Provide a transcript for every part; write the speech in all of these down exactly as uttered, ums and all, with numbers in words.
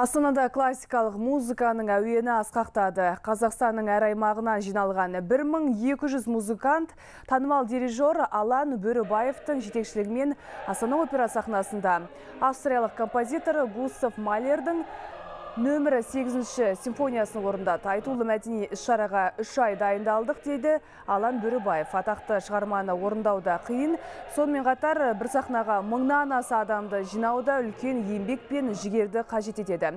Астанада классикалық музыканың әуені асқақтады. Қазақстанның әр аймағынан жиналған бір мың екі жүз музыкант танымал дирижер Алан Бүрібаевтың жетекшілігімен Астана опера сахнасында. Австриялық композитор Гуссов Малердің нөмірі сегізінші симфониясының орындады. Айтулы мәдени іс-шараға үш ай дайындалдық, дейді Алан Бүрібаев. Атақты шығарманы орындауда қиын, сонымен қатар бір сахнаға мыңнан аса адамды жинауда үлкен еңбек пен жігерді қажет етеді.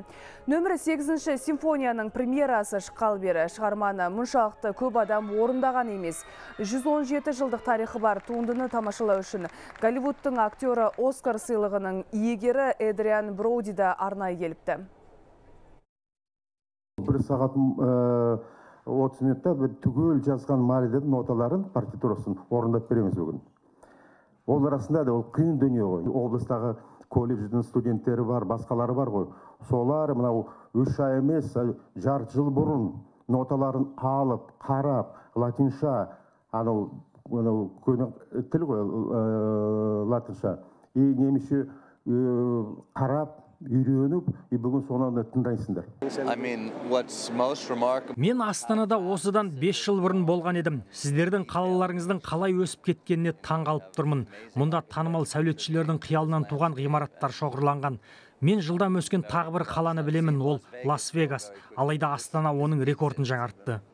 Нөмірі сегізінші симфонияның премьерасы шыққалы бері шығарманы мұншалықты көп адам орындаған емес. жүз он жеті жылдық тарихы бар туындыны тамашалау үшін Голливудтың актері Оскар сыйлығының иегері Эдриан Броуди да арнайы келіпті. Бір сағат отыз минутта түгел жазған Малердің ноталарын, партитурасын орындап береміз бүгін. Ол арасында да ол қиын дүние ғой. Облыстағы колледждің студенттері бар, басқалары бар ғой. Солар мынау үш ай емес, жарты жыл бұрын ноталарын алып, қарап, латинша, анау тіл ғой, латинша, и немесе қарап, үйреніп, бүгін соңында тыңдайсыңдар. Мен Астанада осыдан бес жыл бұрын болған едім. Сіздердің қалаларыңыздың қалай өсіп кеткеніне таңғалып тұрмын. Мұнда танымал сәулетшілердің қиялынан туған ғимараттар шоғырланған. Мен жылдам өскен тағы бір қаланы білемін, ол Лас-Вегас. Алайда Астана оның рекордын жаңартты.